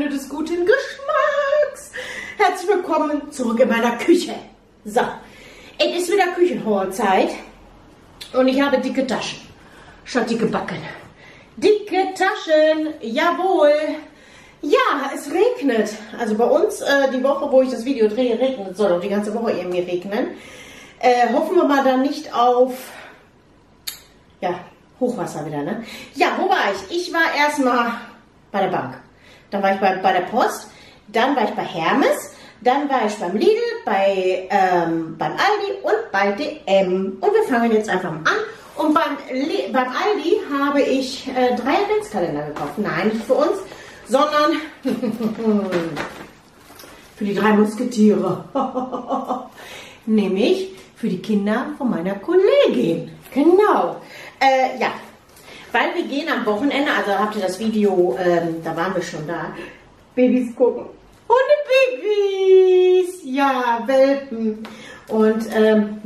Freunde des guten Geschmacks. Herzlich willkommen zurück in meiner Küche. So, es ist wieder Küchenhauerzeit und ich habe dicke Taschen, statt dicke Backen. Dicke Taschen, jawohl. Ja, es regnet. Also bei uns, die Woche, wo ich das Video drehe, regnet. Soll auch die ganze Woche irgendwie regnen. Hoffen wir mal dann nicht auf, ja, Hochwasser wieder, ne? Ja, wo war ich? Ich war erstmal bei der Bank. Dann war ich bei der Post. Dann war ich bei Hermes. Dann war ich beim Lidl, beim Aldi und bei dm. Und wir fangen jetzt einfach mal an. Und beim Aldi habe ich 3 Adventskalender gekauft. Nein, nicht für uns, sondern für die 3 Musketiere. Nämlich für die Kinder von meiner Kollegin. Genau. Ja, weil wir gehen am Wochenende, also habt ihr das Video, da waren wir schon da, Babys gucken. Hundebabys! Ja, Welpen. Und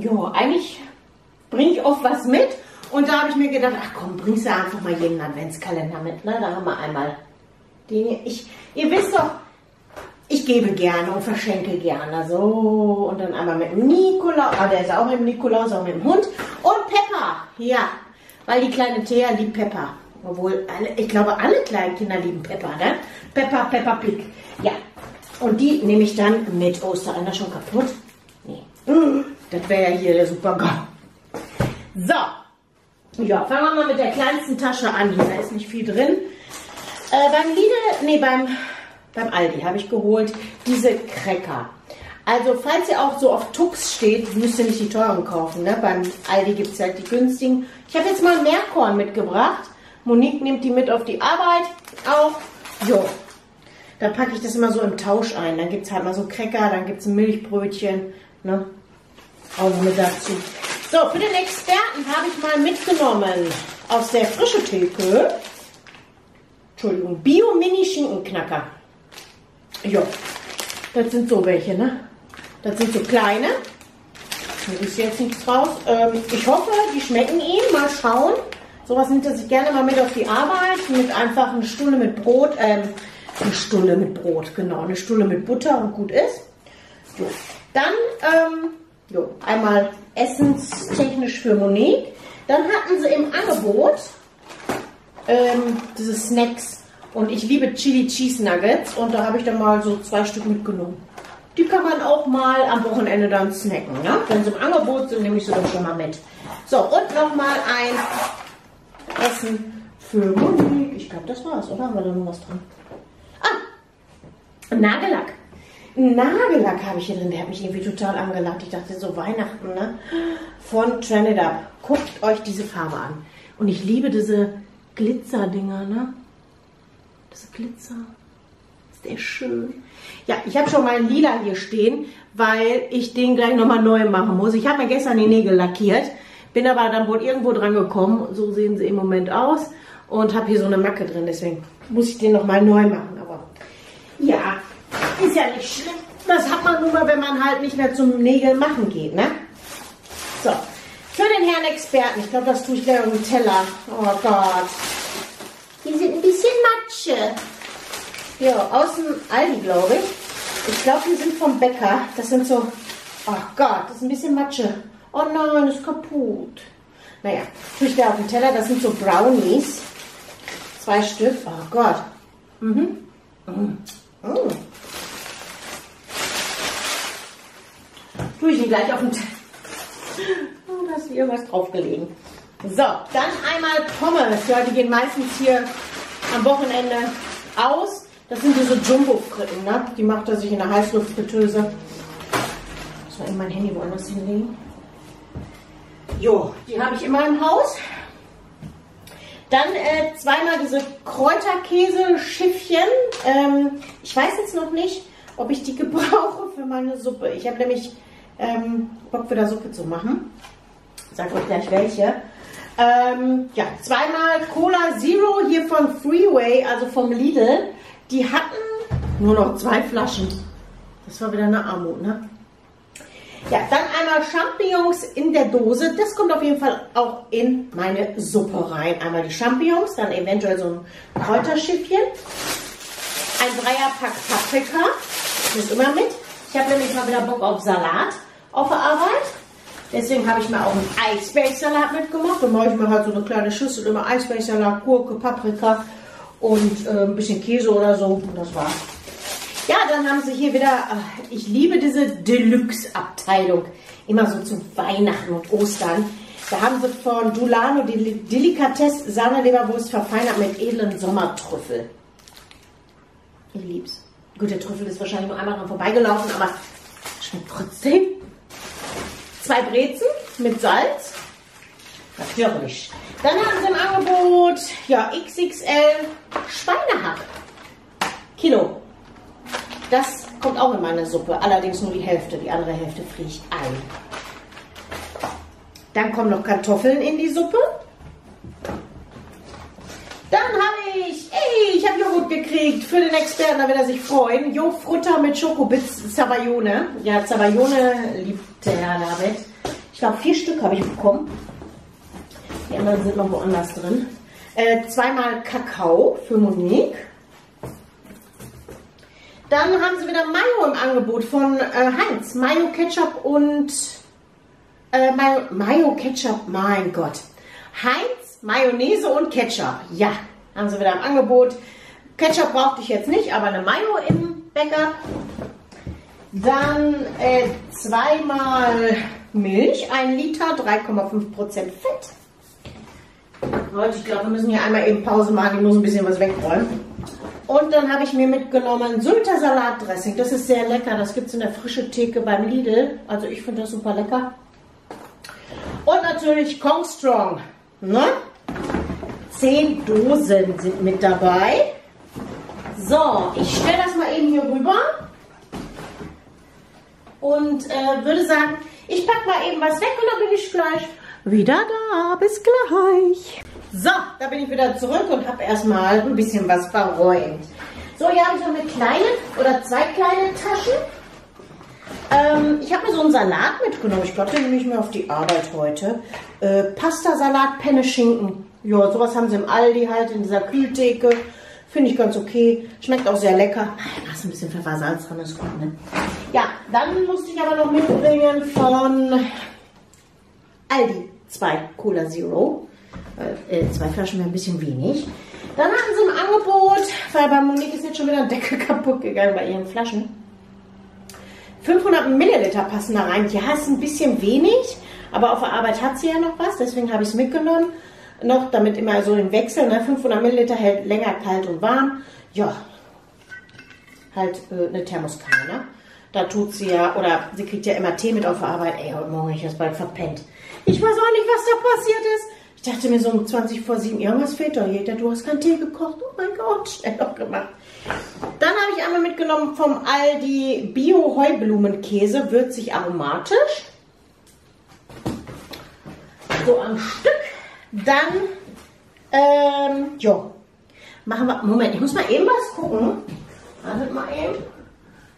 ja, eigentlich bringe ich oft was mit. Und da habe ich mir gedacht, ach komm, bringst du einfach mal jeden Adventskalender mit. Ne? Da haben wir einmal den hier. Ihr wisst doch, ich gebe gerne und verschenke gerne. So, und dann einmal mit dem Nikolaus. Ah, der ist auch mit dem Nikolaus, auch mit dem Hund. Und Peppa, ja. Weil die kleine Thea liebt Peppa. Obwohl, ich glaube, alle kleinen Kinder lieben Peppa, ne? Peppa, Peppa Pig. Ja. Und die nehme ich dann mit. Oh, ist da einer schon kaputt? Nee. Das wäre ja hier der Super-Gau. So. Ja, fangen wir mal mit der kleinsten Tasche an. Da ist nicht viel drin. Beim Aldi habe ich geholt diese Cracker. Also, falls ihr auch so auf Tux steht, müsst ihr nicht die teuren kaufen, ne? Beim Aldi gibt es halt die günstigen. Ich habe jetzt mal Meerkorn mitgebracht. Monique nimmt die mit auf die Arbeit. Auch. Jo. Dann packe ich das immer so im Tausch ein. Dann gibt es halt mal so Cracker, dann gibt es ein Milchbrötchen, ne? Auch mit dazu. So, für den Experten habe ich mal mitgenommen aus der frischen Theke. Entschuldigung, Bio-Mini-Schinkenknacker. Jo. Das sind so welche, ne? Das sind so kleine. Da ist jetzt nichts raus. Ich hoffe, die schmecken ihm. Mal schauen. Sowas nimmt er sich gerne mal mit auf die Arbeit. Mit einfach eine Stulle mit Brot. Eine Stulle mit Brot, genau. Eine Stulle mit Butter und gut ist. Jo. Dann jo, einmal essenstechnisch für Monique. Dann hatten sie im Angebot diese Snacks. Und ich liebe Chili Cheese Nuggets und da habe ich dann mal so 2 Stück mitgenommen. Die kann man auch mal am Wochenende dann snacken, ne? Wenn sie im Angebot sind, nehme ich sie dann schon mal mit. So, und nochmal ein Essen für Monique. Ich glaube, das war's, oder? Haben wir da noch was dran? Ah! Nagellack. Nagellack habe ich hier drin. Der hat mich irgendwie total angelacht. Ich dachte, so Weihnachten, ne? Von Trend it up. Guckt euch diese Farbe an. Und ich liebe diese Glitzerdinger, ne? Das Glitzer. Sehr schön. Ja, ich habe schon meinen Lila hier stehen, weil ich den gleich nochmal neu machen muss. Ich habe mir gestern die Nägel lackiert, bin aber dann wohl irgendwo dran gekommen. So sehen sie im Moment aus und habe hier so eine Macke drin. Deswegen muss ich den nochmal neu machen. Aber ja, ist ja nicht schlimm. Das hat man nur mal, wenn man halt nicht mehr zum Nägel machen geht, ne? So, für den Herrn Experten. Ich glaube, das tue ich gleich auf den Teller. Oh Gott. Die sind ein bisschen Matsche. Ja, aus dem Aldi, glaube ich. Ich glaube, die sind vom Bäcker. Das sind so... Oh Gott, das ist ein bisschen Matsche. Oh nein, ist kaputt. Naja, tue ich da auf den Teller. Das sind so Brownies. 2 Stück. Oh Gott. Mhm. Mhm. Mhm. Tue ich die gleich auf den Teller. Oh, da ist irgendwas draufgelegen. So, dann einmal Pommes. Ja, die gehen meistens hier am Wochenende aus. Das sind diese Jumbo-Fritten, ne? Die macht er sich in der Heißluftfritteuse. Muss man eben mein Handy woanders hinlegen. Jo, die habe ich immer im Haus. Dann zweimal diese Kräuterkäse-Schiffchen. Ich weiß jetzt noch nicht, ob ich die gebrauche für meine Suppe. Ich habe nämlich Bock, wieder Suppe zu machen. Ich sage euch gleich welche. Ja, zweimal Cola Zero hier von Freeway, also vom Lidl. Die hatten nur noch 2 Flaschen. Das war wieder eine Armut, ne? Ja, dann einmal Champignons in der Dose. Das kommt auf jeden Fall auch in meine Suppe rein. Einmal die Champignons, dann eventuell so ein Kräuterschiffchen. ein Dreierpack Paprika. Das ist immer mit. Ich habe nämlich mal wieder Bock auf Salat auf der Arbeit. Deswegen habe ich mir auch einen Eisbergsalat mitgemacht. Dann mache ich mir halt so eine kleine Schüssel immer Eisbergsalat, Gurke, Paprika und ein bisschen Käse oder so. Und das war's. Ja, dann haben sie hier wieder, ich liebe diese Deluxe-Abteilung. Immer so zu Weihnachten und Ostern. Da haben sie von Dulano die Delikatesse Sahneleberwurst verfeinert mit edlen Sommertrüffel. Ich lieb's. Gut, der Trüffel ist wahrscheinlich nur einmal dran vorbeigelaufen, aber schmeckt trotzdem. 2 Brezen mit Salz. Natürlich. Dann haben sie im Angebot, ja, XXL Schweinehack. Kilo. Das kommt auch in meine Suppe, allerdings nur die Hälfte. Die andere Hälfte fliegt ein. Dann kommen noch Kartoffeln in die Suppe. Dann habe ich, ey, ich habe Joghurt gekriegt für den Experten, da wird er sich freuen. Jofruta mit Schokobits Zabayone. Ja, Zabayone liebt der Herr David. Ich glaube, 4 Stück habe ich bekommen. Die anderen sind noch woanders drin. 2 mal Kakao für Monique. Dann haben sie wieder Mayo im Angebot von Heinz. Mayo, Ketchup und... Mayo, Ketchup, mein Gott. Heinz, Mayonnaise und Ketchup. Ja, haben sie wieder im Angebot. Ketchup brauchte ich jetzt nicht, aber eine Mayo im Bäcker. Dann 2 mal Milch, 1 Liter, 3,5% Fett. Leute, ich glaube, wir müssen hier einmal eben Pause machen. Ich muss ein bisschen was wegräumen. Und dann habe ich mir mitgenommen Sylter Salatdressing. Das ist sehr lecker. Das gibt es in der frischen Theke beim Lidl. Also ich finde das super lecker. Und natürlich Kong Strong. Ne? 10 Dosen sind mit dabei. So, ich stelle das mal eben hier rüber. Und würde sagen, ich packe mal eben was weg und dann bin ich gleich wieder da. Bis gleich. So, da bin ich wieder zurück und habe erstmal ein bisschen was verräumt. So, hier habe ich so eine kleine oder 2 kleine Taschen. Ich habe mir so einen Salat mitgenommen. Ich glaube, den nehme ich mir auf die Arbeit heute. Pasta-Salat, Penne, Schinken. Ja, sowas haben sie im Aldi halt in dieser Kühltheke. Finde ich ganz okay. Schmeckt auch sehr lecker. Da ist ein bisschen Pfeffersalz dran, ist gut, ne? Ja, dann musste ich aber noch mitbringen von Aldi 2 Cola Zero. 2 Flaschen wäre ein bisschen wenig. Dann hatten sie im Angebot, weil bei Monique ist jetzt schon wieder ein Deckel kaputt gegangen bei ihren Flaschen. 500 Milliliter passen da rein. Ja, ist ein bisschen wenig, aber auf der Arbeit hat sie ja noch was, deswegen habe ich es mitgenommen. Noch, damit immer so im Wechsel, ne? 500 Milliliter hält länger kalt und warm. Ja, halt eine Thermoskanne, ne? Da tut sie ja, oder sie kriegt ja immer Tee mit auf der Arbeit. Ey, heute Morgen habe ich das bald verpennt. Ich weiß auch nicht, was da passiert ist. Ich dachte mir so um 20 vor 7, irgendwas fehlt doch hier. Du hast keinen Tee gekocht. Oh mein Gott, schnell doch gemacht. Dann habe ich einmal mitgenommen vom Aldi Bio-Heublumenkäse, würzig aromatisch. So am Stück. Dann, jo. Machen wir, Moment, ich muss mal eben was gucken. Wartet mal eben.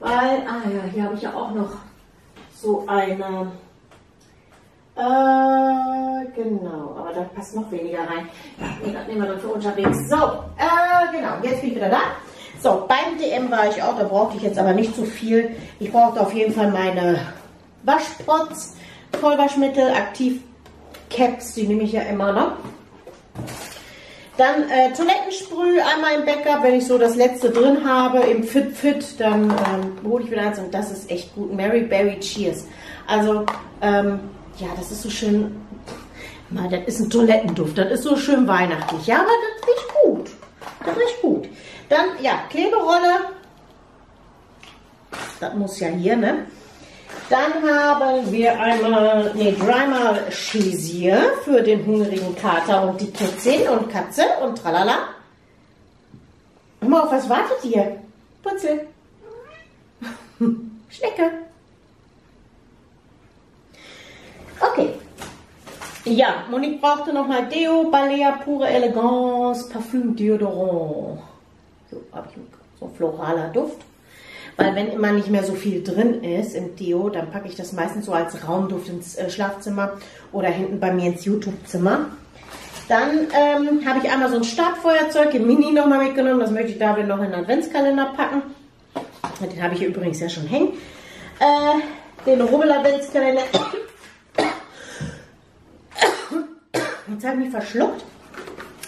Weil, ja, hier habe ich ja auch noch so eine, genau, aber da passt noch weniger rein. Nee, das nehmen wir dann für unterwegs. So, genau, jetzt bin ich wieder da. So, beim DM war ich auch, da brauchte ich jetzt aber nicht so viel. Ich brauchte auf jeden Fall meine Waschpots, Vollwaschmittel, Aktiv-Caps, die nehme ich ja immer noch. Dann Toilettensprüh, einmal im Backup, wenn ich so das letzte drin habe, im Fit-Fit, dann hole ich wieder eins und das ist echt gut. Mary Berry Cheers. Also, ja, das ist so schön, mal, das ist ein Toilettenduft, das ist so schön weihnachtlich. Ja, aber das riecht gut, das riecht gut. Dann, ja, Kleberolle. Das muss ja hier, ne? Dann haben wir einmal, nee, 3 mal Chisier für den hungrigen Kater und die Kätzchen und Katze und tralala. Hör mal, auf was wartet ihr? Putzel. Schnecke. Okay. Ja, Monique brauchte nochmal Deo, Balea, pure Elegance, Parfüm, Deodorant. So, habe ich so ein floraler Duft. Weil wenn immer nicht mehr so viel drin ist im Deo, dann packe ich das meistens so als Raumduft ins Schlafzimmer oder hinten bei mir ins YouTube-Zimmer. Dann habe ich einmal so ein Startfeuerzeug im Mini nochmal mitgenommen. Das möchte ich da noch in den Adventskalender packen. Den habe ich hier übrigens ja schon hängen. Den Rubbel-Adventskalender. Jetzt habe ich mich verschluckt.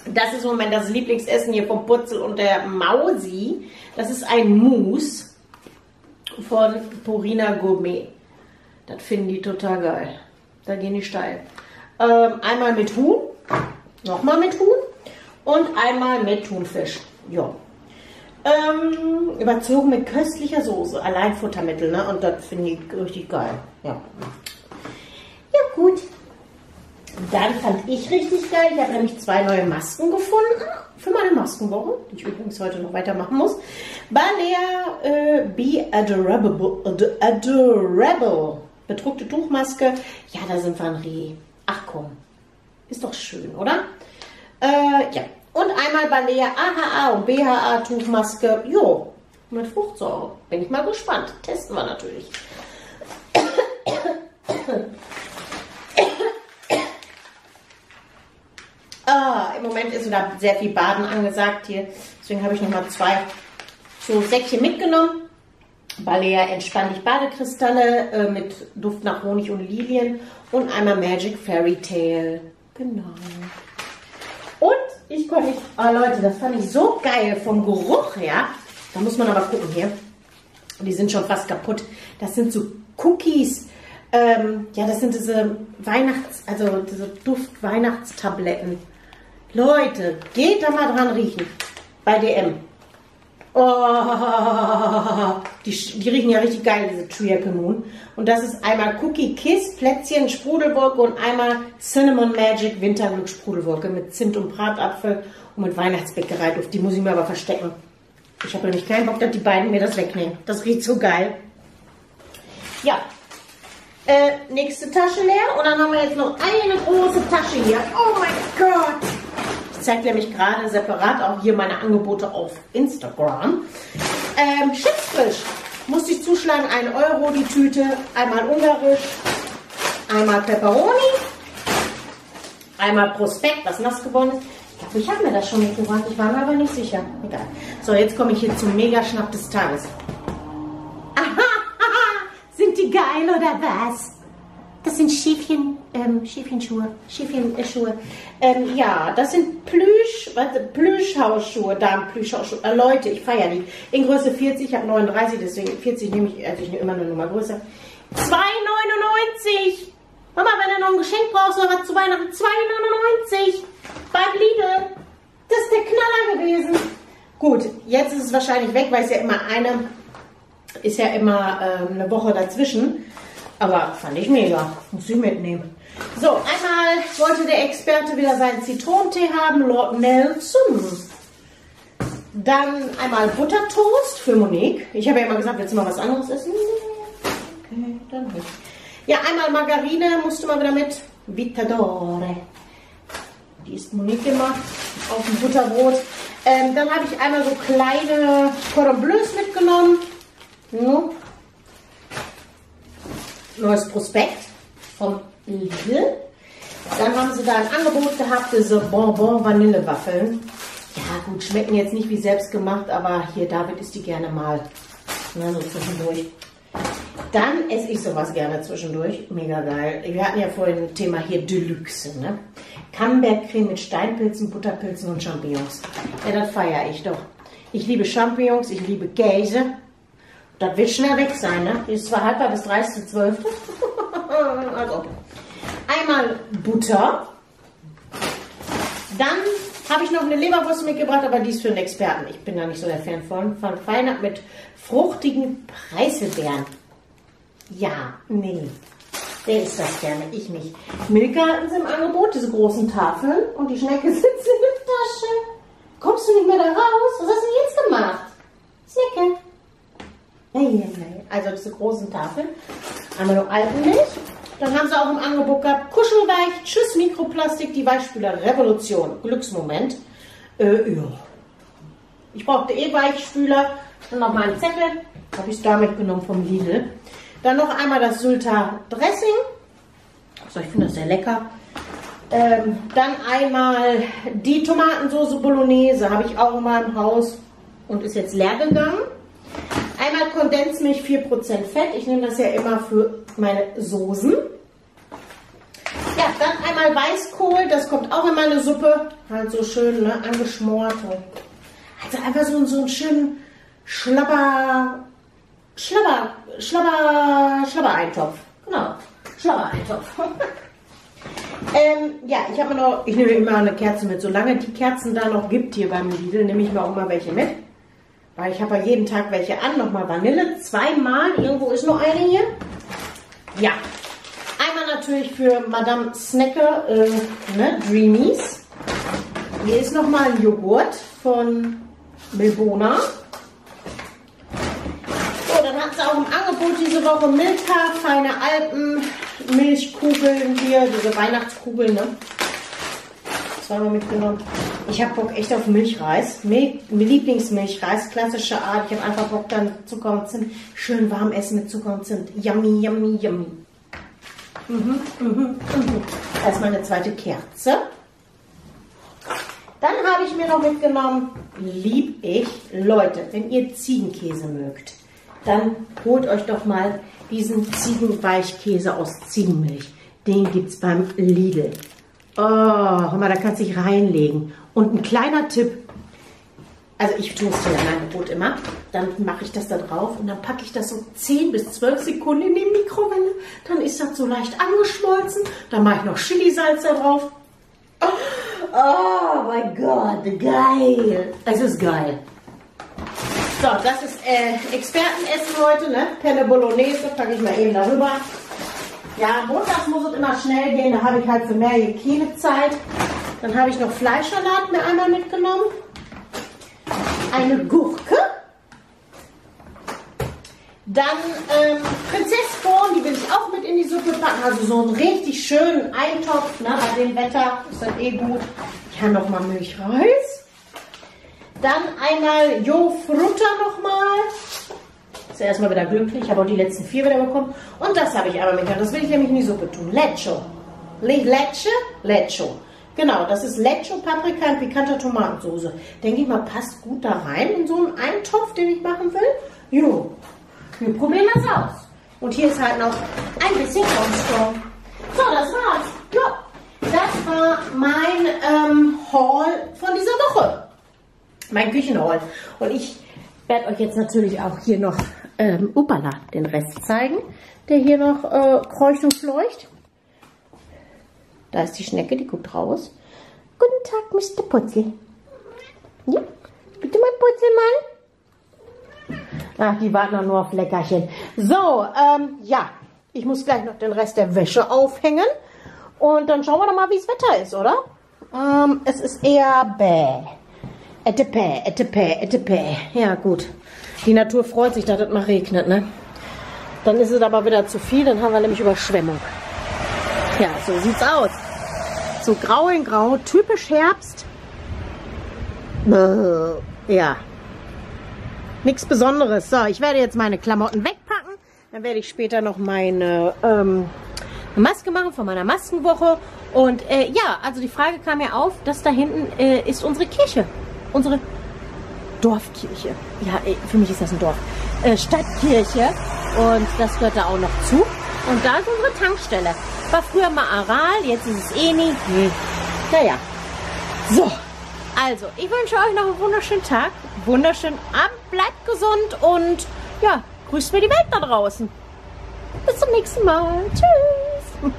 Das ist im Moment das Lieblingsessen hier vom Putzel und der Mausi. Das ist ein Mousse von Purina Gourmet. Das finden die total geil. Da gehen die steil. Einmal mit Huhn, nochmal mit Huhn und einmal mit Thunfisch. Ja. Überzogen mit köstlicher Soße, Alleinfuttermittel, ne? Und das finde ich richtig geil. Ja. Ja, gut. Dann fand ich richtig geil, ich habe nämlich zwei neue Masken gefunden für meine Maskenwoche, die ich übrigens heute noch weitermachen muss. Balea Be Adorable, bedruckte Tuchmaske. Ja, da sind wir ein Reh. Ach komm, ist doch schön, oder? Ja, und einmal Balea AHA und BHA Tuchmaske. Jo, mit Fruchtsäure. Bin ich mal gespannt. Testen wir natürlich. Im Moment ist wieder sehr viel Baden angesagt hier. Deswegen habe ich nochmal zwei so Säckchen mitgenommen. Balea Entspann dich Badekristalle mit Duft nach Honig und Lilien. Und einmal Magic Fairy Tale. Genau. Und ich konnte nicht... Oh Leute, das fand ich so geil vom Geruch her. Da muss man aber gucken hier. Die sind schon fast kaputt. Das sind so Cookies. Ja, das sind diese diese Duft-Weihnachtstabletten. Leute, geht da mal dran riechen. Bei dm. Oh, die riechen ja richtig geil, diese Triacon. Und das ist einmal Cookie Kiss, Plätzchen, Sprudelwolke und einmal Cinnamon Magic Winterglück Sprudelwolke mit Zimt und Bratapfel und mit Weihnachtsbäckereiduft. Die muss ich mir aber verstecken. Ich habe nämlich keinen Bock, dass die beiden mir das wegnehmen. Das riecht so geil. Ja. Nächste Tasche leer und dann haben wir jetzt noch eine große Tasche hier. Oh mein Gott! Ich zeige nämlich gerade separat auch hier meine Angebote auf Instagram. Schiffsfisch musste ich zuschlagen, 1 Euro die Tüte, einmal ungarisch, einmal Pepperoni, einmal Prospekt, was nass geworden ist. Ich glaube, ich habe mir das schon mitgebracht, ich war mir aber nicht sicher. Egal. So, jetzt komme ich hier zum Megaschnapp des Tages. Geil, oder was? Das sind Schäfchenschuhe. Ja, das sind Plüschhausschuhe, Damenplüschhausschuhe. Leute, ich feiere die. In Größe 40, ich habe 39, deswegen 40 nehme ich, also ich nehme immer eine Nummer größer. 2,99! Mama, wenn du noch ein Geschenk brauchst oder was zu Weihnachten, 2,99! Beim Lidl! Das ist der Knaller gewesen! Gut, jetzt ist es wahrscheinlich weg, weil es ja immer eine Woche dazwischen. Aber fand ich mega. Muss ich mitnehmen. So, einmal wollte der Experte wieder seinen Zitronentee haben. Lord Nelson. Dann einmal Buttertoast für Monique. Ich habe ja immer gesagt, willst du mal was anderes essen? Okay, dann nicht. Ja, einmal Margarine musste man wieder mit. Vittadore. Die ist Monique gemacht. Auf dem Butterbrot. Dann habe ich einmal so kleine Cordon Bleus mitgenommen. No. Neues Prospekt vom Lidl. Dann haben sie da ein Angebot gehabt, diese Bonbon-Vanillewaffeln. Ja gut, schmecken jetzt nicht wie selbst gemacht, aber hier, David isst die gerne mal. Na, so zwischendurch. Dann esse ich sowas gerne zwischendurch. Mega geil. Wir hatten ja vorhin ein Thema hier Deluxe, ne? Camembert-Creme mit Steinpilzen, Butterpilzen und Champignons. Ja, das feiere ich doch. Ich liebe Champignons, ich liebe Käse. Das wird schnell weg sein, ne? Ist zwar 1/2 bis 30.12. Also. Einmal Butter. Dann habe ich noch eine Leberwurst mitgebracht, aber die ist für einen Experten. Ich bin da nicht so der Fan von. Von Feinert mit fruchtigen Preiselbeeren. Ja, nee. Der isst das gerne, ich nicht. Milka ist im Angebot, diese großen Tafeln. Und die Schnecke sitzt in der Tasche. Kommst du nicht mehr da raus? Was hast du jetzt gemacht? Schnecke. Also diese großen Tafeln. Einmal noch Alpenmilch. Dann haben sie auch im Angebot gehabt Kuschelweich, Tschüss Mikroplastik, die Weichspüler Revolution. Glücksmoment. Ja. Ich brauchte eh Weichspüler. Dann noch mal einen Zettel. Habe ich es da mitgenommen vom Lidl. Dann noch einmal das Sylter Dressing. Also ich finde das sehr lecker. Dann einmal die Tomatensoße Bolognese, habe ich auch in meinem Haus und ist jetzt leer gegangen. Einmal Kondensmilch 4% Fett, ich nehme das ja immer für meine Soßen. Ja, dann einmal Weißkohl, das kommt auch in meine Suppe, halt so schön, ne, angeschmort. Also einfach so einen schönen Schlabber-Eintopf. Genau, Schlabber-Eintopf. Ja, ich nehme immer eine Kerze mit, solange die Kerzen da noch gibt hier beim Lidl, nehme ich mir auch immer welche mit. Weil ich habe ja jeden Tag welche an, nochmal Vanille, zweimal, irgendwo ist noch eine hier. Ja, einmal natürlich für Madame Snacker, ne, Dreamies. Hier ist nochmal ein Joghurt von Milbona. So, dann hat sie auch im Angebot diese Woche Milka, feine Alpen, Milchkugeln hier, diese Weihnachtskugeln, ne? Zweimal mitgenommen. Ich habe Bock echt auf Milchreis. Lieblingsmilchreis, klassische Art. Ich habe einfach Bock, dann Zucker und Zimt. Schön warm essen mit Zucker und Zimt. Yummy, yummy, yummy. Erstmal eine zweite Kerze. Dann habe ich mir noch mitgenommen, lieb ich, Leute, wenn ihr Ziegenkäse mögt, dann holt euch doch mal diesen Ziegenweichkäse aus Ziegenmilch. Den gibt es beim Lidl. Oh, hör mal, da kannst du dich reinlegen. Und ein kleiner Tipp, also ich toaste ja mein Brot immer, dann mache ich das da drauf und dann packe ich das so 10 bis 12 Sekunden in die Mikrowelle, dann ist das so leicht angeschmolzen, dann mache ich noch Chilisalz da drauf. Oh mein Gott, geil. Es ist geil. So, das ist Expertenessen heute, ne? Penne Bolognese, packe ich mal eben darüber. Ja, montags muss es immer schnell gehen, da habe ich halt für mehr keine Zeit. Dann habe ich noch Fleischsalat mir einmal mitgenommen. Eine Gurke. Dann Prinzessbohnen, die will ich auch mit in die Suppe packen. Also so einen richtig schönen Eintopf, ne? Bei dem Wetter ist das eh gut. Ja, nochmal Milchreis. Dann einmal Jofruta nochmal. Ist ja erstmal wieder glücklich, ich habe auch die letzten 4 wieder bekommen. Und das habe ich einmal mitgenommen. Das will ich nämlich in die Suppe tun. Lecho. Lecho. Genau, das ist Lecho, Paprika und pikanter Tomatensoße. Denke ich mal, passt gut da rein in so einen Eintopf, den ich machen will. Jo, wir probieren das aus. Und hier ist halt noch ein bisschen Kong Strong. So, das war's. Ja, das war mein Haul von dieser Woche. Mein Küchenhaul. Und ich werde euch jetzt natürlich auch hier noch den Rest zeigen, der hier noch kreucht und fleucht. Da ist die Schnecke, die guckt raus. Guten Tag, Mr. Putzel. Ja, bitte mal Putzelmann. Ach, die warten doch nur auf Leckerchen. So, ja, ich muss gleich noch den Rest der Wäsche aufhängen. Und dann schauen wir doch mal, wie das Wetter ist, oder? Es ist eher bäh. Etepä. Ja, gut. Die Natur freut sich, dass es mal regnet, ne? Dann ist es aber wieder zu viel, dann haben wir nämlich Überschwemmung. Ja, so sieht's aus. So grau in grau, typisch Herbst. Ja. Nichts Besonderes. So, ich werde jetzt meine Klamotten wegpacken. Dann werde ich später noch meine Maske machen von meiner Maskenwoche. Und ja, also die Frage kam mir auf, dass da hinten ist unsere Kirche. Unsere Dorfkirche. Ja, für mich ist das ein Dorf. Stadtkirche. Und das gehört da auch noch zu. Und da ist unsere Tankstelle. War früher mal Aral, jetzt ist es eh nicht. Naja. So, also, ich wünsche euch noch einen wunderschönen Tag, wunderschönen Abend, bleibt gesund und ja, grüßt mir die Welt da draußen. Bis zum nächsten Mal. Tschüss.